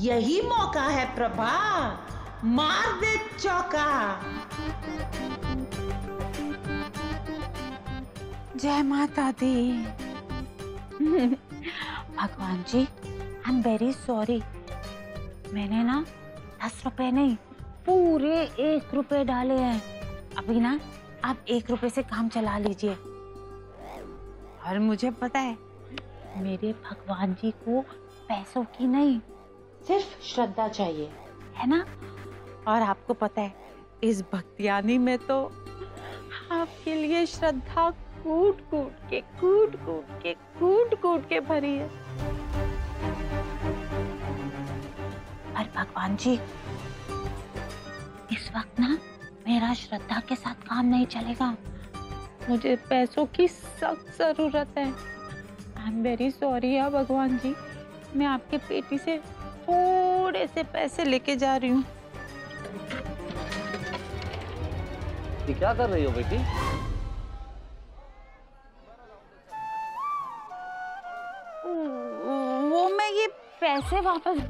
यही मौका है प्रभा, मार दे चौका। जय माता दी। भगवान जी, आई एम वेरी सॉरी। मैंने ना 10 रुपए नहीं, पूरे 1 रुपए डाले हैं। अभी ना आप 1 रुपए से काम चला लीजिए। और मुझे पता है, मेरे भगवान जी को पैसों की नहीं, सिर्फ श्रद्धा चाहिए, है ना? और आपको पता है, इस भक्तियानी में तो आपके लिए श्रद्धा कूट कूट के भरी है। पर भगवान जी, इस वक्त ना मेरा श्रद्धा के साथ काम नहीं चलेगा। मुझे पैसों की सख्त जरूरत है। आई एम वेरी सॉरी है भगवान जी, मैं आपके पेटी से थोड़े से पैसे लेके जा रही हूँ। क्या कर रही हो बेटी? वो मैं ये पैसे वापस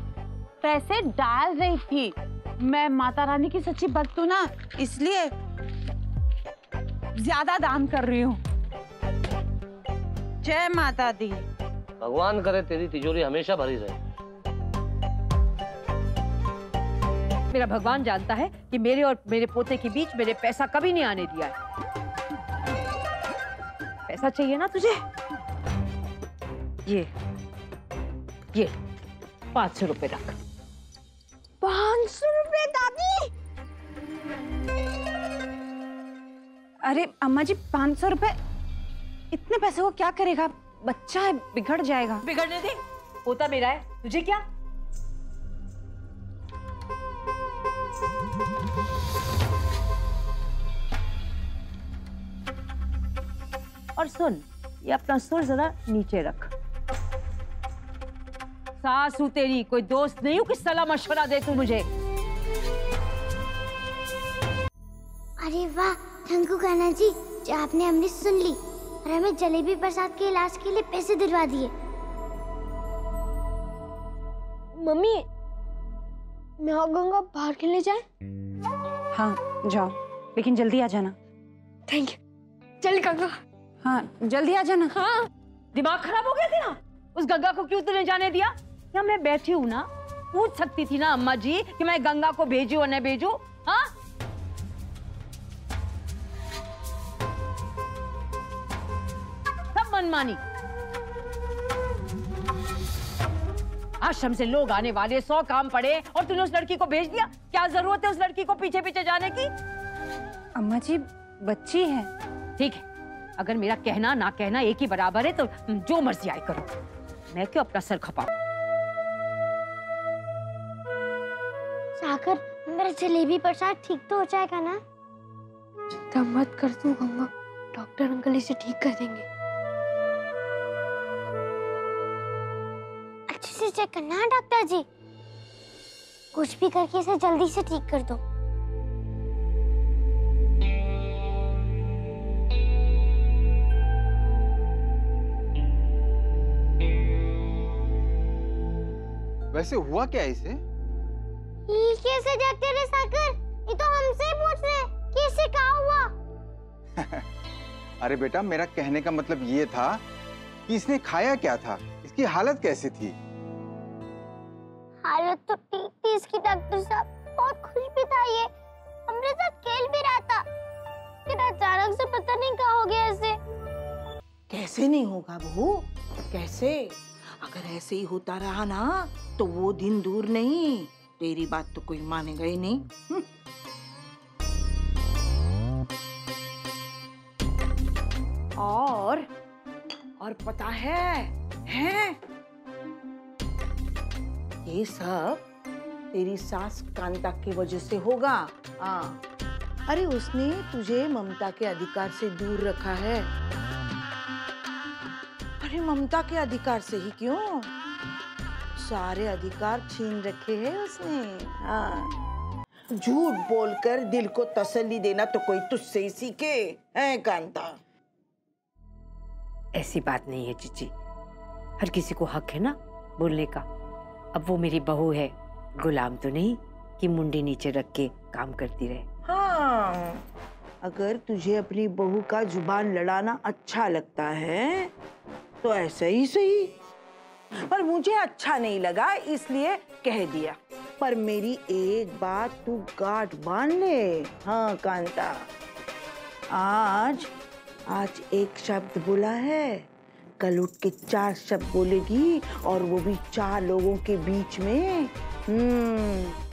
डाल रही थी। मैं माता रानी की सच्ची भक्त हूँ ना, इसलिए ज्यादा दान कर रही हूँ। जय माता दी। भगवान करे तेरी तिजोरी हमेशा भरी रहे। मेरा भगवान जानता है कि मेरे और मेरे पोते के बीच मेरे पैसा कभी नहीं आने दिया है। पैसा चाहिए ना तुझे? ये 500 रुपए रख। 500 रुपए दादी? अरे अम्मा जी, 500 रुपए, इतने पैसे को क्या करेगा? बच्चा है, बिगड़ जाएगा। बिगड़ने दे, पोता मेरा है, तुझे क्या? और सुन, ये अपना सुर जरा नीचे रख। सासू तेरी, कोई दोस्त नहीं हूँ कि सलाह मशवरा दे तू मुझे। अरे वाह थैंकू कान्हा जी, जो आपने हमने सुन ली और हमें जलेबी प्रसाद के इलाज के लिए पैसे दिलवा दिए। मम्मी, मैं और गंगा बाहर खेलने जाए? हाँ जाओ, लेकिन जल्दी आ जाना। Thank you. चल गंगा। हाँ जल्दी आ जाना। हाँ, दिमाग खराब हो गया तेरा? उस गंगा को क्यों तूने जाने दिया? क्या मैं बैठी हूँ ना, पूछ सकती थी ना अम्मा जी कि मैं गंगा को भेजू और न भेजू? हाँ, मनमानी। आश्रम से लोग आने वाले, 100 काम पड़े और तूने उस लड़की को भेज दिया। क्या जरूरत है उस लड़की को पीछे पीछे जाने की? अम्मा जी, बच्ची है। ठीक है, अगर मेरा कहना ना कहना एक ही बराबर है तो जो मर्जी आए करो, मैं क्यों अपना सर खपाऊं? सागर, मेरा जलेबी प्रसाद ठीक तो हो जाएगा ना? चिंता मत कर तू गंगा, डॉक्टर अंकल इसे ठीक कर देंगे। चेक करना डॉक्टर जी, कुछ भी करके इसे जल्दी से ठीक कर दो। वैसे हुआ क्या इसे? कैसे जाते रे सागर, ये तो हमसे पूछ रहे कि इसे क्या हुआ। अरे बेटा, मेरा कहने का मतलब ये था कि इसने खाया क्या था, इसकी हालत कैसी थी? हालत तो ठीक थी इसकी डॉक्टर साहब, बहुत खुश भी था, ये हमारे साथ खेल भी रहा था, लेकिन अचानक से पता नहीं क्या हो गया इसे। कैसे नहीं होगा बहू, कैसे? अगर ऐसे ही होता रहा ना तो वो दिन दूर नहीं। तेरी बात तो कोई मानेगा ही नहीं। और पता है? ये सब तेरी सास कांता की वजह से होगा। हाँ, अरे उसने तुझे ममता के अधिकार से दूर रखा है। अरे ममता के अधिकार से ही क्यों, सारे अधिकार छीन रखे हैं उसने। हाँ, झूठ बोलकर दिल को तसल्ली देना तो कोई तुझसे ही सीखे है कांता। ऐसी बात नहीं है जीजी, हर किसी को हक है ना बोलने का। अब वो मेरी बहू है, गुलाम तो नहीं कि मुंडी नीचे रख के काम करती रहे। हाँ, अगर तुझे अपनी बहू का जुबान लड़ाना अच्छा लगता है तो ऐसा ही सही, पर मुझे अच्छा नहीं लगा इसलिए कह दिया। पर मेरी एक बात तू गांठ बांध ले। हाँ कांता, आज एक शब्द बोला है, कल उठ के चार शब्द बोलेगी, और वो भी चार लोगों के बीच में।